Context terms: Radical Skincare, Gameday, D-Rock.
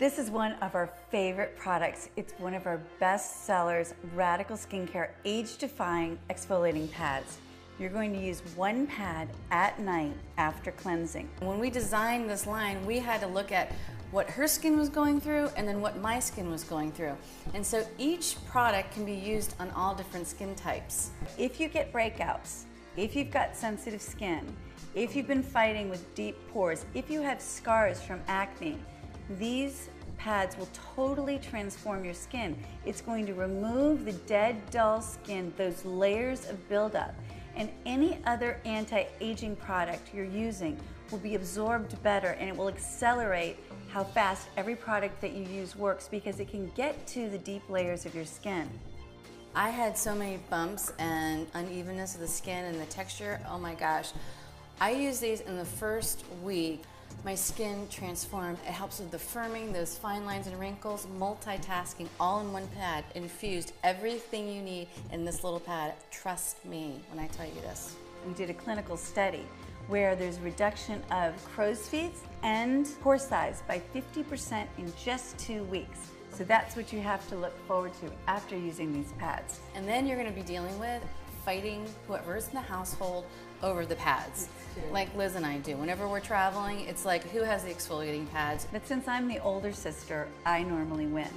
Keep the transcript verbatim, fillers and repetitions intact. This is one of our favorite products. It's one of our best sellers, Radical Skincare Age-Defying Exfoliating Pads. You're going to use one pad at night after cleansing. When we designed this line, we had to look at what her skin was going through and then what my skin was going through. And so each product can be used on all different skin types. If you get breakouts, if you've got sensitive skin, if you've been fighting with deep pores, if you have scars from acne, these pads will totally transform your skin. It's going to remove the dead, dull skin, those layers of buildup, and any other anti-aging product you're using will be absorbed better, and it will accelerate how fast every product that you use works because it can get to the deep layers of your skin. I had so many bumps and unevenness of the skin and the texture, oh my gosh. I used these in the first week. My skin transformed. It helps with the firming, those fine lines and wrinkles, multitasking, all in one pad, infused everything you need in this little pad. Trust me when I tell you this. We did a clinical study where there's reduction of crow's feet and pore size by fifty percent in just two weeks. So that's what you have to look forward to after using these pads. And then you're going to be dealing with fighting whoever's in the household over the pads, like Liz and I do. Whenever we're traveling, it's like, who has the exfoliating pads? But since I'm the older sister, I normally win.